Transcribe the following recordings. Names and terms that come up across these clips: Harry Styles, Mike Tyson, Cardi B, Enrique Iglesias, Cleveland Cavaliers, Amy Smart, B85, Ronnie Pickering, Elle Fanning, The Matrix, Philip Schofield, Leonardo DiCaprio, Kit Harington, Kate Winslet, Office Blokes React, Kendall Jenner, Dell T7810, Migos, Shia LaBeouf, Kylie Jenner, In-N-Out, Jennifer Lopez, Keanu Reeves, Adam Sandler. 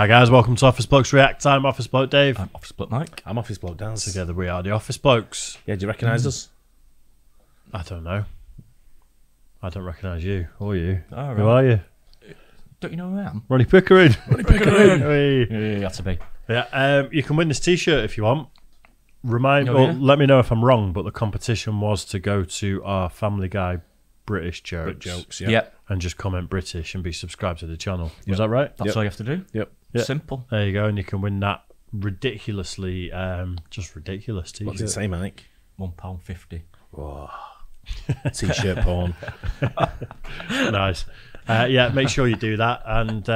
Hi guys, welcome to Office Blokes React. I'm Office Bloke Dave. I'm Office Bloke Mike. I'm Office Bloke Dan. Together we are the Office Blokes. Yeah, do you recognise us? I don't know. I don't recognise you or you. Oh, right. Who are you? Don't you know who I am? Ronnie Pickering. Ronnie Pickering. Hey. Yeah, you got to be. Yeah, you can win this T-shirt if you want. Let me know if I'm wrong, but the competition was to go to our Family Guy British jokes. Brit jokes, yeah. Yep. And just comment British and be subscribed to the channel. Yep. Was that right? That's all you have to do. Yep. Yep. Simple. There you go, and you can win that ridiculously, just ridiculous T-shirt. What does it say, Mike? £1.50. Whoa. T-shirt porn. Nice. Yeah, make sure you do that, and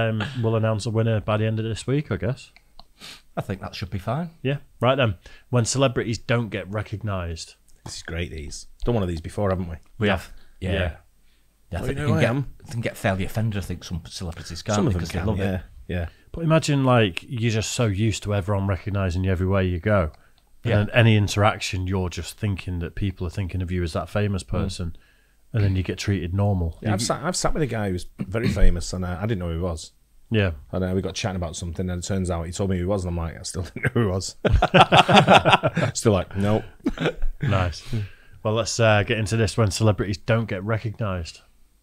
we'll announce a winner by the end of this week, I guess. I think that should be fine. Yeah. Right then. When celebrities don't get recognised. This is great, these. Done one of these before, haven't we? We have. Yeah. Yeah, I think you can get fairly offended, I think, some celebrities can't. Some of them because they love it. Yeah. But imagine, like, you're just so used to everyone recognising you everywhere you go. And then any interaction, you're just thinking that people are thinking of you as that famous person. And then you get treated normal. Yeah, I've sat with a guy who was very famous, and I didn't know who he was. Yeah. And we got chatting about something, and it turns out he told me who he was, and I'm like, I still didn't know who he was. Still like, nope. Nice. Well, let's get into this when celebrities don't get recognised.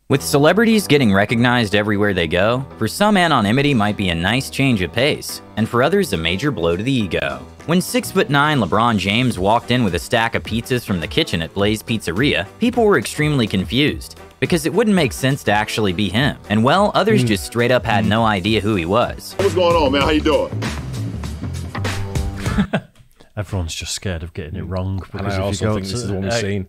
With celebrities getting recognized everywhere they go, for some anonymity might be a nice change of pace, and for others a major blow to the ego. When 6'9" LeBron James walked in with a stack of pizzas from the kitchen at Blaze Pizzeria, people were extremely confused, because it wouldn't make sense to actually be him. And well, others just straight up had no idea who he was. What's going on, man? How you doing? Everyone's just scared of getting it wrong. And I also think this is the one we've seen.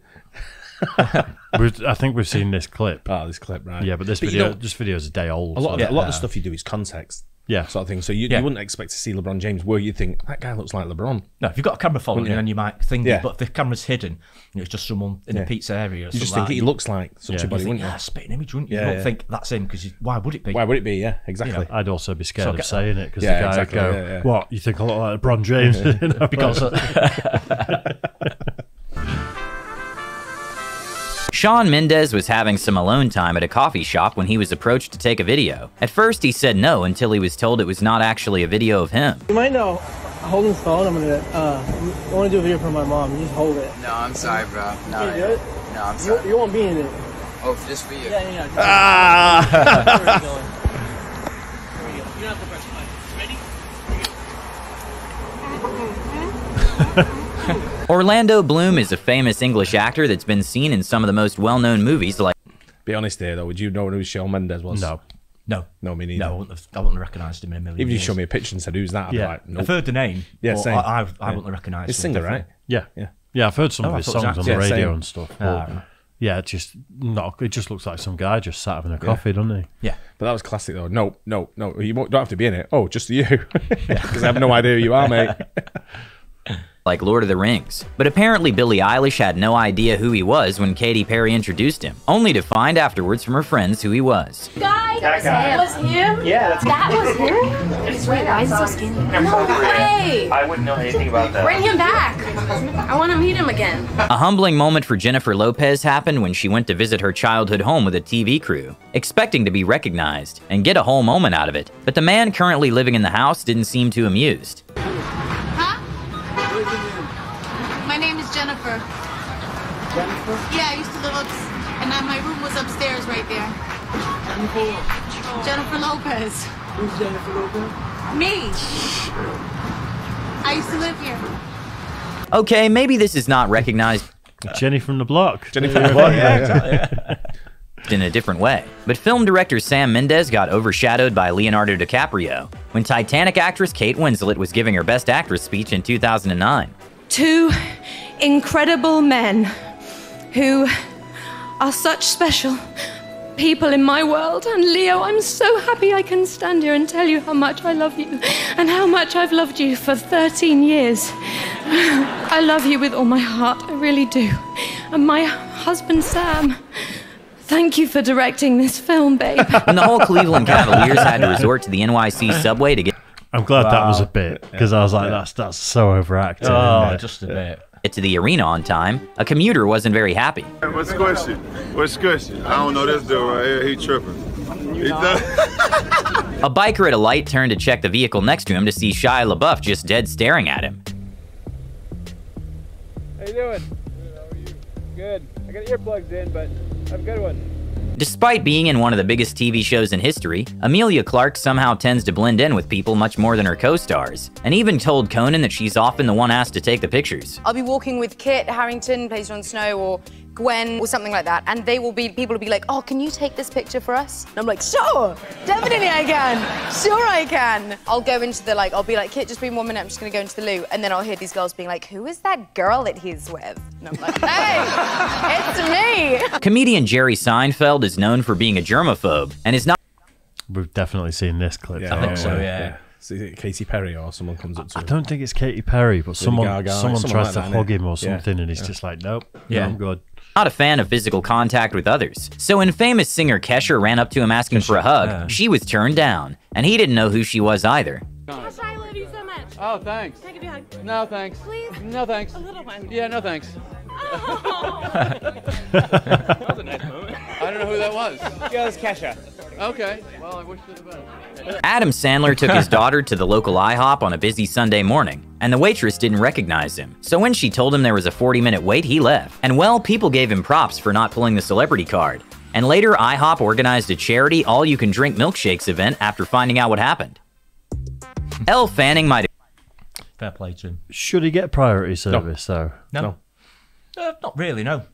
I think we've seen this clip. Oh, this clip, right? Yeah, but this video is a day old. A lot of stuff you do is context. Yeah, sort of thing. So you wouldn't expect to see LeBron James where you think that guy looks like LeBron. No, if you've got a camera following you, then you might think. Yeah. But if the camera's hidden, it's just someone in a pizza area. Or you just think he looks like such a body, wouldn't you? Ah, spitting image, wouldn't you? Yeah, you don't think that's him because why would it be? Why would it be? Yeah, exactly. You know, I'd also be scared of saying it because the guy would go, "What? You think I look like LeBron James?" Yeah. Shawn Mendes was having some alone time at a coffee shop when he was approached to take a video. At first, he said no until he was told it was not actually a video of him. You might know, hold his phone. I want to do a video for my mom. You just hold it. No, I'm sorry, bro. No, you do it? No, I'm sorry. You won't be in it. Oh, just for you. Yeah. Where are you going? Here we go. You don't have to brush your mic. Ready? Orlando Bloom is a famous English actor that's been seen in some of the most well-known movies like... Be honest here, though. Would you know who Shawn Mendes was? No. No, me neither. No, I wouldn't have recognised him in a million years. If you showed me a picture and said, who's that? I'd be like, nope. I've heard the name. Yeah, same. I wouldn't have recognised him. He's a singer, right? Yeah. Yeah, I've heard some of his songs on the radio and stuff. Yeah, it just looks like some guy just sat having a coffee, doesn't he? Yeah. But that was classic, though. No. You don't have to be in it. Oh, just you. Because I have no idea who you are, mate. Like Lord of the Rings. But apparently Billie Eilish had no idea who he was when Katy Perry introduced him, only to find afterwards from her friends who he was. That was him? Yeah. That was him? I swear, why is he skinny? No way! I wouldn't know anything about that. Bring him back! I want to meet him again. A humbling moment for Jennifer Lopez happened when she went to visit her childhood home with a TV crew, expecting to be recognized and get a whole moment out of it. But the man currently living in the house didn't seem too amused. My name is Jennifer. Jennifer? Yeah, I used to live upstairs, and my room was upstairs right there. Jennifer Lopez. Who's Jennifer Lopez? Me. I used to live here. Okay, maybe this is not recognized. Jenny from the block. Jenny from the block, yeah. In a different way. But film director Sam Mendes got overshadowed by Leonardo DiCaprio when Titanic actress Kate Winslet was giving her Best Actress speech in 2009. Two incredible men who are such special people in my world. And Leo, I'm so happy I can stand here and tell you how much I love you and how much I've loved you for 13 years. I love you with all my heart, I really do. And my husband, Sam, thank you for directing this film, babe. And the whole Cleveland Cavaliers had to resort to the NYC subway to get... I'm glad that was a bit, because I was like, that's so overacted. Oh, just a bit. Get to the arena on time, a commuter wasn't very happy. What's the question? I don't know this dude right here, he tripping. It does. A biker at a light turned to check the vehicle next to him to see Shia LaBeouf just dead staring at him. How you doing? Good, how are you? Good. I got earplugs in, but have a good one. Despite being in one of the biggest TV shows in history, Emilia Clarke somehow tends to blend in with people much more than her co-stars, and even told Conan that she's often the one asked to take the pictures. I'll be walking with Kit Harington, plays Jon Snow, or Gwen, or something like that, and people will be like, oh, can you take this picture for us? And I'm like, sure, definitely I can, sure I can. I'll go into the, like, I'll be like, Kit, just wait 1 minute, I'm just gonna go into the loo, and then I'll hear these girls being like, who is that girl that he's with? And I'm like, hey, it's me. Comedian Jerry Seinfeld is known for being a germaphobe, and is not... We've definitely seen this clip. Yeah, I think so, yeah. So is it Katy Perry or someone comes up to him? I don't think it's Katy Perry, but someone tries to hug him or something, and he's just like, nope, yeah, I'm good. Not a fan of physical contact with others, so when famous singer Kesha ran up to him asking for a hug, she was turned down, and he didn't know who she was either. Kesha, I love you so much. Oh, thanks. Can I give you a hug? No, thanks. Please? No, thanks. A little one. Yeah, no, thanks. Oh. That was a nice moment. I don't know who that was. Yeah, it was Kesha. Okay, well, I wish you the best. Adam Sandler took his daughter to the local IHOP on a busy Sunday morning, and the waitress didn't recognize him. So when she told him there was a 40-minute wait, he left. And well, people gave him props for not pulling the celebrity card. And later, IHOP organized a charity all-you-can-drink milkshakes event after finding out what happened. Elle Fanning might have... Fair play to him. Should he get priority service, though? No. Not really, no.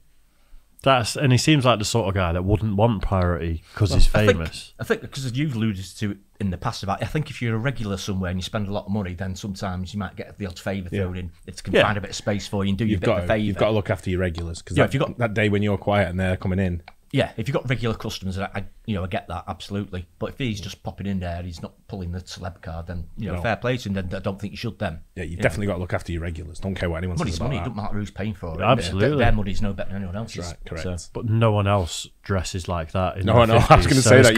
And he seems like the sort of guy that wouldn't want priority because he's famous. I think because you've alluded to it in the past about, I think if you're a regular somewhere and you spend a lot of money, then sometimes you might get the odd favour thrown in. If they can find a bit of space for you and do you a bit of a favour. You've got to look after your regulars because if you got that day when you're quiet and they're coming in. Yeah, if you've got regular customers, I get that, absolutely. But if he's just popping in there, he's not pulling the celeb card, then, fair play to him, then I don't think you should then. Yeah, you've definitely got to look after your regulars. Don't care what anyone says about that. Money's money, it doesn't matter who's paying for it. Absolutely. Their money's no better than anyone else's. That's right, correct. So. But no one else dresses like that. No, no, I was going to say that.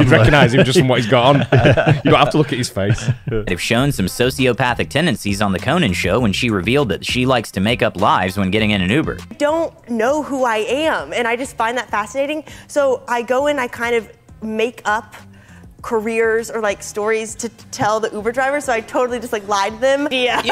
You'd recognise him just from what he's got on. You don't have to look at his face. They've shown some sociopathic tendencies on The Conan Show when she revealed that she likes to make up lies when getting in an Uber. I don't know who I am, and I just find that fascinating. So I go in, I kind of make up careers or like stories to tell the Uber driver, so I totally just like lied to them. Yeah,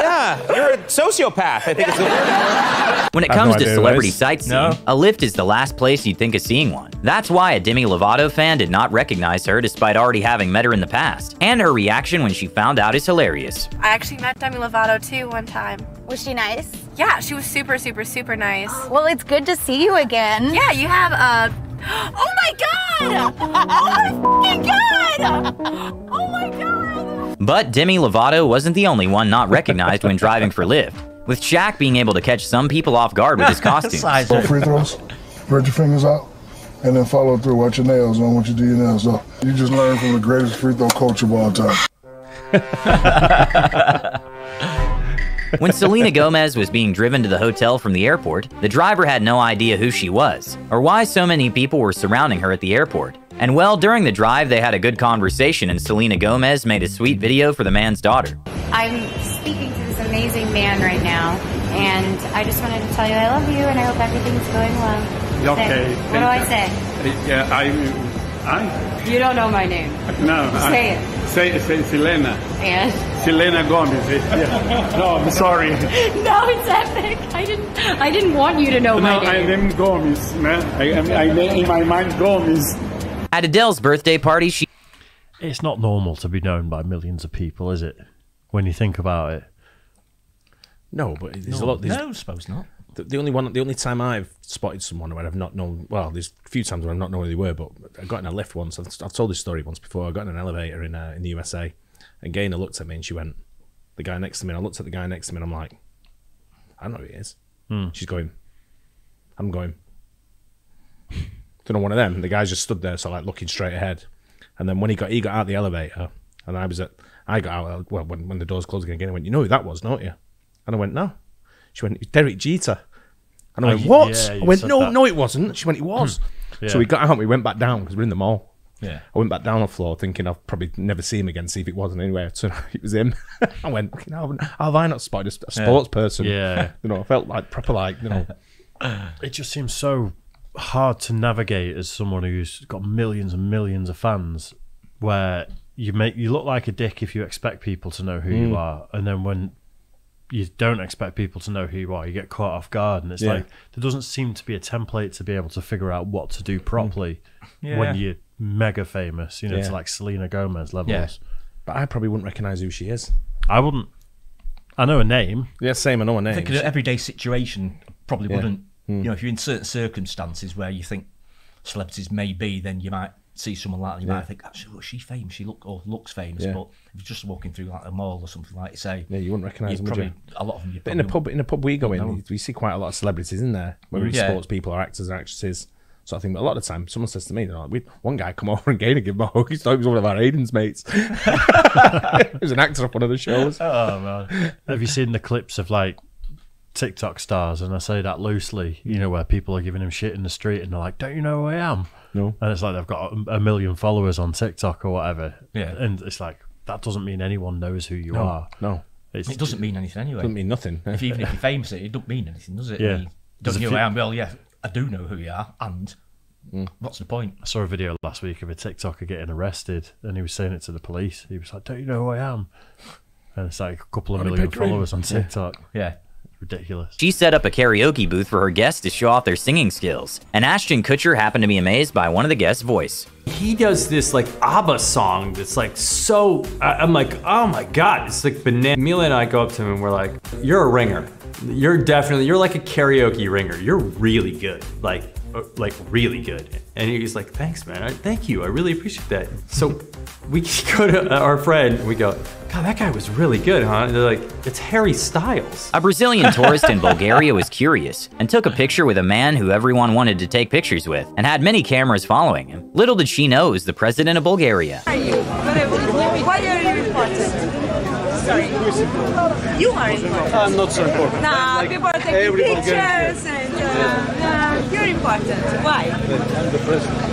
you're a sociopath, I think it's the word. When it comes to celebrity sightseeing, a lift is the last place you'd think of seeing one. That's why a Demi Lovato fan did not recognize her despite already having met her in the past, and her reaction when she found out is hilarious. I actually met Demi Lovato too one time. Was she nice? Yeah, she was super, super, super nice. Well, it's good to see you again. Yeah, you have a... Oh my god! Oh my god! Oh my god! But Demi Lovato wasn't the only one not recognized when driving for Lyft, with Shaq being able to catch some people off guard with his costume. Both free throws, spread your fingers out, and then follow through. Watch your nails. I don't want you to do your nails up. You just learned from the greatest free throw coach of all time. When Selena Gomez was being driven to the hotel from the airport, the driver had no idea who she was, or why so many people were surrounding her at the airport. And well, during the drive, they had a good conversation, and Selena Gomez made a sweet video for the man's daughter. I'm speaking to this amazing man right now, and I just wanted to tell you I love you, and I hope everything's going well. Okay. What do I say? Yeah, You don't know my name. No. Say it. Say Selena. And? Selena Gomez. Yeah. No, I'm sorry. No, it's epic. I didn't want you to know my name. No, I named Gomez, man. I named in my mind Gomez. At Adele's birthday party, she... It's not normal to be known by millions of people, is it? When you think about it. No, but there's a lot... No, I suppose not. The only time I've spotted someone where I've not known, well, there's a few times where I've not known who they were, but I got in a lift once. I've told this story once before. I got in an elevator in the USA, and Gaynor looked at me and she went, the guy next to me, and I looked at the guy next to me, and I'm like, I don't know who he is. She's going, I'm going, don't know one of them. And the guy just stood there, so like looking straight ahead. And then when he got out of the elevator, and I got out, well, when the doors closed again, Gaynor went, you know who that was, don't you? And I went, no. She went, Derek Jeter. And I went, what? Yeah, I went, no, it wasn't. She went, it was. Yeah. So we got out and we went back down because we're in the mall. Yeah. I went back down the floor thinking I'll probably never see him again, see if it wasn't anywhere. So it was him. I went, how have I not spotted a sports person? Yeah. I felt like proper like, you know. It just seems so hard to navigate as someone who's got millions and millions of fans, where you look like a dick if you expect people to know who you are, and then when you don't expect people to know who you are, you get caught off guard, and it's like there doesn't seem to be a template to be able to figure out what to do properly when you're mega famous, you know, to like Selena Gomez levels. But I probably wouldn't recognise who she is. I wouldn't. I know a name. Yeah, same, I know a name. I think in an everyday situation, probably wouldn't. You know, if you're in certain circumstances where you think celebrities may be, then you might see someone like that, you might think, actually, she's famous, she looks famous, but if you're just walking through like a mall or something, like you say, you wouldn't recognise them, probably, would you? A lot of them. But in a pub we go in, we see quite a lot of celebrities in there, whether it's sports people or actors or actresses. So I think, but a lot of the time, someone says to me, they're like, one guy come over and Gaynor give him a hug. He thought he was one of our Aiden's mates. He was an actor off one of the shows. Oh, man. Have you seen the clips of like TikTok stars? And I say that loosely, you know, where people are giving him shit in the street and they're like, don't you know who I am? No. And it's like they've got a million followers on TikTok or whatever. Yeah. And it's like, that doesn't mean anyone knows who you are. No. It doesn't mean anything anyway. It doesn't mean nothing. Even if you're famous, it doesn't mean anything, does it? Yeah. You don't know who I am. Well, yeah. I do know who you are, and what's the point? I saw a video last week of a TikToker getting arrested, and he was saying it to the police. He was like, don't you know who I am? And it's like a couple of million followers on TikTok. Yeah. Ridiculous. She set up a karaoke booth for her guests to show off their singing skills, and Ashton Kutcher happened to be amazed by one of the guests' voice. He does this like ABBA song that's like so, I'm like, oh my God, it's like banana. Emilia and I go up to him and we're like, you're a ringer. You're like a karaoke ringer. You're really good, like really good. And he's like, thanks, man. Thank you. I really appreciate that. So we go to our friend and we go, God, that guy was really good, huh? And they're like, it's Harry Styles. A Brazilian tourist in Bulgaria was curious and took a picture with a man who everyone wanted to take pictures with and had many cameras following him. Little did she know is the president of Bulgaria. Why are you important? Sorry. You are important. I'm not so important. Nah, like people are taking pictures and you're important. Why? I'm the president.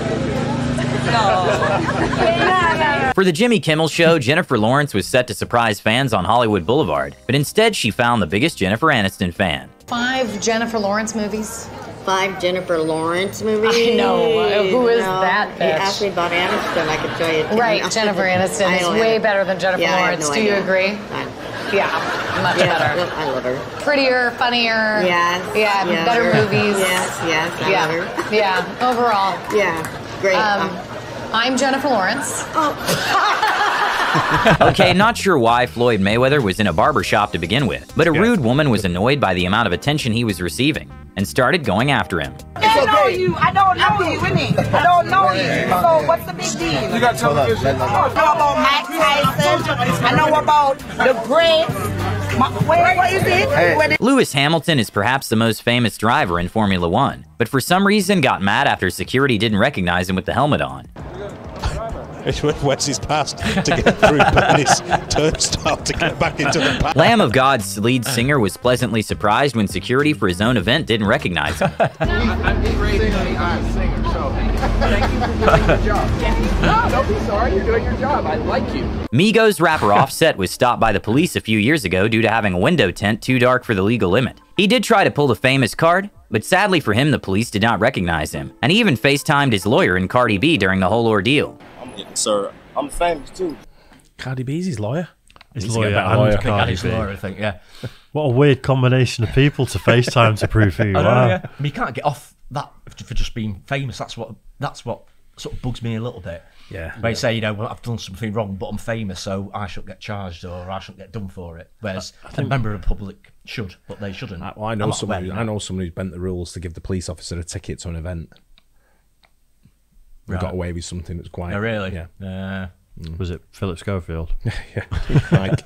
No. For the Jimmy Kimmel Show, Jennifer Lawrence was set to surprise fans on Hollywood Boulevard, but instead she found the biggest Jennifer Aniston fan. 5 Jennifer Lawrence movies. 5 Jennifer Lawrence movies. I know. Who is that bitch? You asked me about Aniston, I could tell you. Right, Jennifer Aniston is way better than Jennifer Lawrence. No, do you agree? Yeah, much better. I love her. Prettier, funnier. Yes. Yeah, yes, better movies. Yes, I love her. Yeah, overall. Yeah, great. I'm Jennifer Lawrence. Oh. Okay, not sure why Floyd Mayweather was in a barbershop to begin with, but a rude woman was annoyed by the amount of attention he was receiving and started going after him. I know you. I don't know you, innit? I don't know you. So what's the big deal? You got television. I know about Mike Tyson. I know about the great. What is it? Hey. Lewis Hamilton is perhaps the most famous driver in Formula One, but for some reason got mad after security didn't recognize him with the helmet on. It wets his past to get through Bernie's turnstile to get back into the past. Lamb of God's lead singer was pleasantly surprised when security for his own event didn't recognize him. I'm a singer, so... Thank you for doing your job. Don't be sorry, you're doing your job. I like you. Migos rapper Offset was stopped by the police a few years ago due to having a window tint too dark for the legal limit. He did try to pull the famous card, but sadly for him, the police did not recognize him. And he even FaceTimed his lawyer and Cardi B during the whole ordeal. Sir, I'm famous too. Cardi B's his lawyer? His lawyer and Cardi B. I think, yeah. What a weird combination of people to FaceTime to prove who you are. I mean, you can't get off that for just being famous. That's what sort of bugs me a little bit. Yeah. Where you say, you know, well, I've done something wrong, but I'm famous, so I shouldn't get charged or I shouldn't get done for it. Whereas a member of the public should, but they shouldn't. I know someone who's bent the rules to give the police officer a ticket to an event. Right. Got away with something that's quite... Oh, really? Yeah. Was it Philip Schofield? Yeah. Like...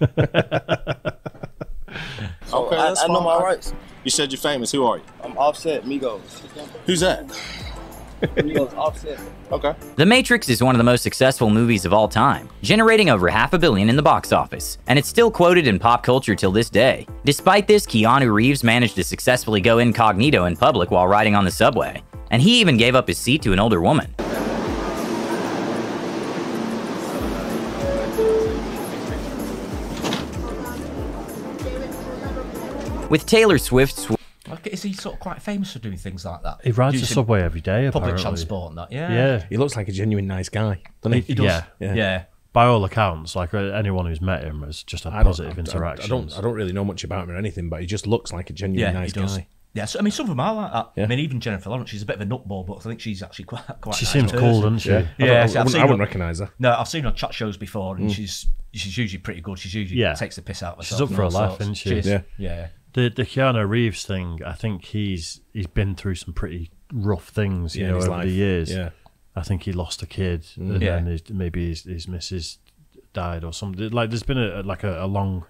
Oh, okay, I know my rights. You said you're famous. Who are you? I'm Offset, Migos. Who's that? Migos, Offset. Okay. The Matrix is one of the most successful movies of all time, generating over $500 million in the box office, and it's still quoted in pop culture till this day. Despite this, Keanu Reeves managed to successfully go incognito in public while riding on the subway, and he even gave up his seat to an older woman. With Taylor Swift's... Is he sort of quite famous for doing things like that? He rides the subway every day, apparently. Public transport and that, yeah. Yeah. He looks like a genuine nice guy, doesn't he? He does. Yeah. Yeah. Yeah. By all accounts, like anyone who's met him has just had positive interactions. I don't really know much about him or anything, but he just looks like a genuine nice guy. Yeah, so, I mean, some of them are like that. Yeah. I mean, even Jennifer Lawrence, she's a bit of a nutball, but I think she's actually quite She nice seems person. Cool, doesn't she? Yeah, I wouldn't recognise her. No, I've seen her chat shows before, and she's usually pretty good. She's usually takes the piss out of herself. She's up for a laugh, isn't she? Yeah. The Keanu Reeves thing, I think he's been through some pretty rough things, you know, over the years. Yeah. I think he lost a kid, and then maybe his missus died or something. Like, there's been a long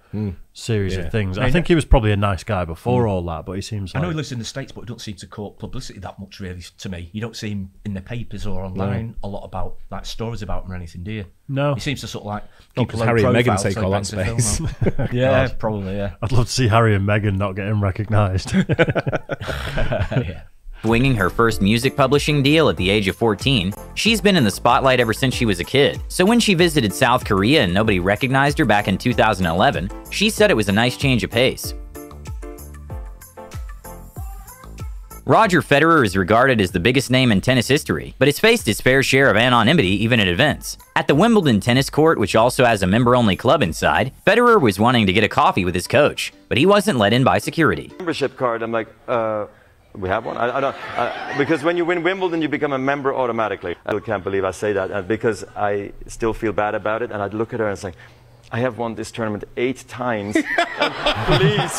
series of things. I think he was probably a nice guy before all that, but he seems like... I know he lives in the States, but he don't seem to court publicity that much, really, to me. You don't see him in the papers or online a lot about, like, stories about him or anything, do you? No. He seems to sort of, like... Because Harry and Meghan take all that space. Yeah, probably, yeah. I'd love to see Harry and Meghan not getting recognised. Yeah. Winning her first music publishing deal at the age of 14, she's been in the spotlight ever since she was a kid. So when she visited South Korea and nobody recognized her back in 2011, she said it was a nice change of pace. Roger Federer is regarded as the biggest name in tennis history, but has faced his fair share of anonymity even at events. At the Wimbledon tennis court, which also has a member-only club inside, Federer was wanting to get a coffee with his coach, but he wasn't let in by security. Membership card, I'm like, we have one? I don't, because when you win Wimbledon, you become a member automatically. I can't believe I say that because I still feel bad about it. And I'd look at her and say, I have won this tournament 8 times. Please,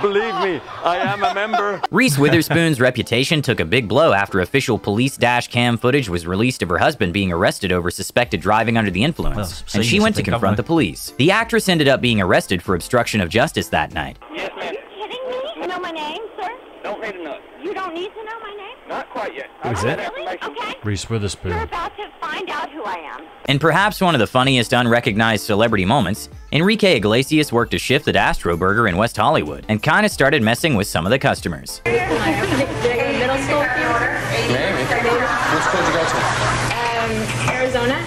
believe me, I am a member. Reese Witherspoon's reputation took a big blow after official police dash cam footage was released of her husband being arrested over suspected driving under the influence. Well, so and she went to confront the police. The actress ended up being arrested for obstruction of justice that night. Yes, ma'am. Are you kidding me? You know my name, sir? Don't need to know. You don't need to know my name? Not quite yet. Is it? Really? Okay. Reese Witherspoon. You're about to find out who I am. And perhaps one of the funniest unrecognized celebrity moments, Enrique Iglesias worked a shift at Astro Burger in West Hollywood and kind of started messing with some of the customers. Did I go to middle school? Maybe. Which school did you go to? Arizona.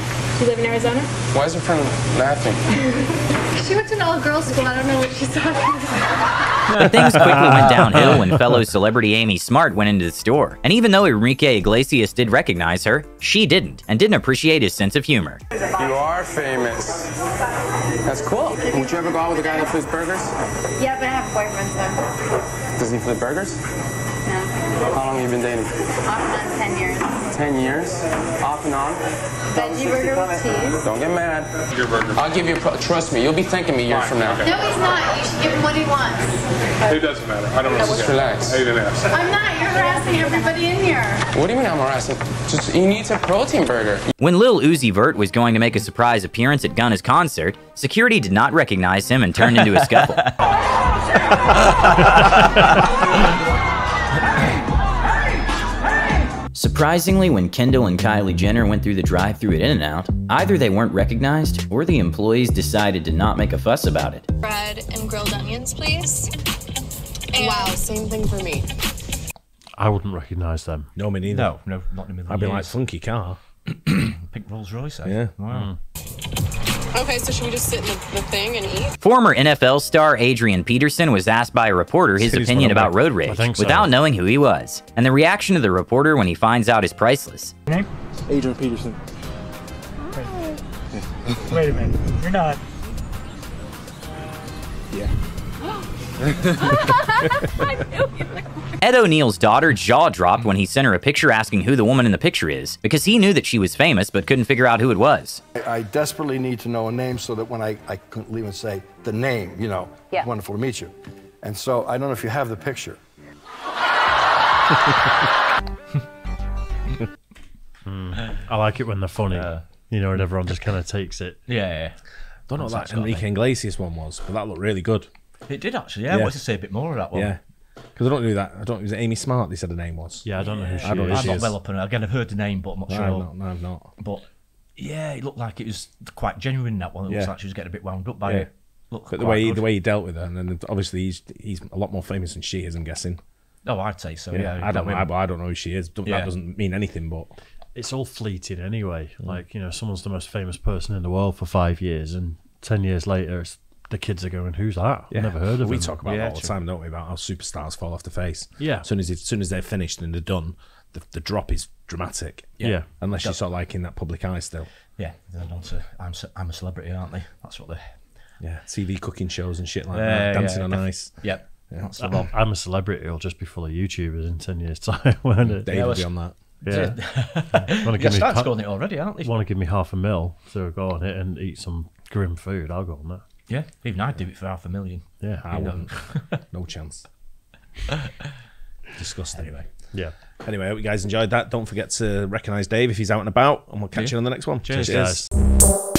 You live in Arizona? Why is her friend laughing? She went to an all-girls school. I don't know what she's talking about. But things quickly went downhill when fellow celebrity Amy Smart went into the store. And even though Enrique Iglesias did recognize her, she didn't, and didn't appreciate his sense of humor. You are famous. That's cool. Would you ever go out with a guy that flips burgers? Yeah, but I have boyfriends though. Does he flip burgers? No. How long have you been dating? Off and on, 10 years. 10 years? Off and on? Veggie burger with cheese. Don't get mad. Your burger. I'll give you, trust me, you'll be thanking me years from now. Okay. No, he's not. You should give him what he wants. It doesn't matter. I don't know. Just relax. I didn't ask. I'm not. You're harassing everybody in here. What do you mean I'm harassing? Just, you need a protein burger. When Lil Uzi Vert was going to make a surprise appearance at Gunna's concert, security did not recognize him and turned into a scuffle. Surprisingly, when Kendall and Kylie Jenner went through the drive-thru at In-N-Out, either they weren't recognized or the employees decided to not make a fuss about it. Bread and grilled onions, please. And wow, same thing for me. I wouldn't recognize them. No, me neither. No, not in a million I'd be years. Like, funky car. Pink Rolls Royce, eh? Yeah. Wow. Okay, so should we just sit in the thing and eat? Former NFL star Adrian Peterson was asked by a reporter his opinion about road rage without knowing who he was. And the reaction of the reporter when he finds out is priceless. Your name? Adrian Peterson. Hi. Wait a minute. You're not. Yeah. Ed O'Neill's daughter jaw dropped when he sent her a picture asking who the woman in the picture is, because he knew that she was famous but couldn't figure out who it was. I desperately need to know a name so that when I couldn't leave and say the name, you know, yeah. Wonderful to meet you. And so I don't know if you have the picture. I like it when they're funny, you know, and everyone just kind of takes it. Yeah. Don't know what that Enrique Iglesias one was, but that looked really good. It did actually, yeah. I want to say a bit more of that one. Yeah, because I don't do that. I don't. Was it Amy Smart? They said her name was. Yeah, I don't know who she is. I'm not well up on her. Again, I've heard the name, but I'm not sure. No, I'm not. But yeah, it looked like it was quite genuine. That one. It looks like she was getting a bit wound up by it. Looked but the way he dealt with her, and then obviously he's a lot more famous than she is. I'm guessing. Oh, I'd say so. Yeah, I don't know who she is. That doesn't mean anything, but. It's all fleeting anyway. Like, you know, someone's the most famous person in the world for 5 years, and 10 years later, it's the kids are going, who's that? Yeah. Never heard of him. We talk about that all the time, don't we, about how superstars fall off the face. Yeah. As soon as they're finished and they're done, the drop is dramatic. Yeah. Unless you're sort of like in that public eye still. Yeah. They're on to I'm a Celebrity, aren't they? That's what they... Yeah. TV cooking shows and shit like that. Dancing on Ice. Yep. Yeah. That's the one. I'm a Celebrity. It'll just be full of YouTubers in 10 years' time, won't it? Dave will be on that. Yeah. You're starting on it already, aren't you? Want to give me $500,000 to go on it and eat some grim food, I'll go on that. Yeah, even I'd do it for $500,000. Yeah, I wouldn't. No chance. Disgusting. Anyway. Yeah. Anyway, I hope you guys enjoyed that. Don't forget to recognise Dave if he's out and about, and we'll catch you on the next one. Cheers, guys.